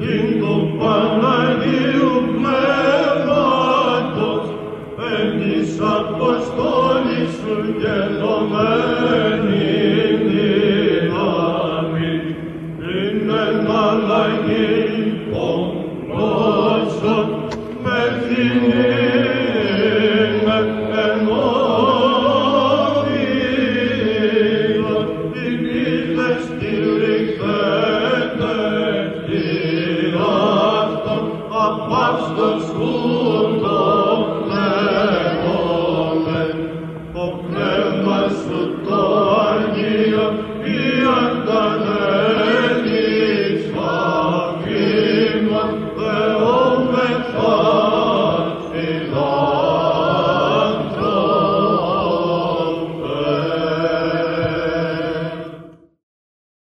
Ding dong, one night you.